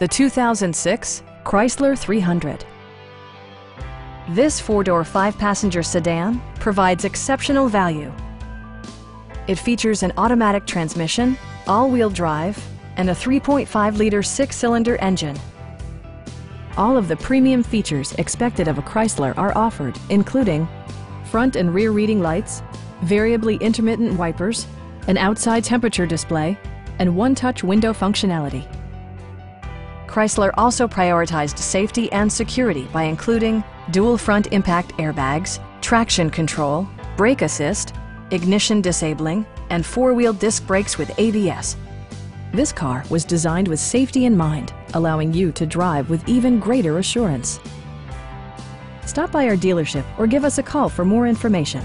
the 2006 Chrysler 300. This four-door, five-passenger sedan provides exceptional value. It features an automatic transmission, all-wheel drive, and a 3.5-liter six-cylinder engine. All of the premium features expected of a Chrysler are offered, including front and rear reading lights, variably intermittent wipers, an outside temperature display, and one-touch window functionality. Chrysler also prioritized safety and security by including dual front impact airbags, traction control, brake assist, ignition disabling, and four-wheel disc brakes with ABS. This car was designed with safety in mind, allowing you to drive with even greater assurance. Stop by our dealership or give us a call for more information.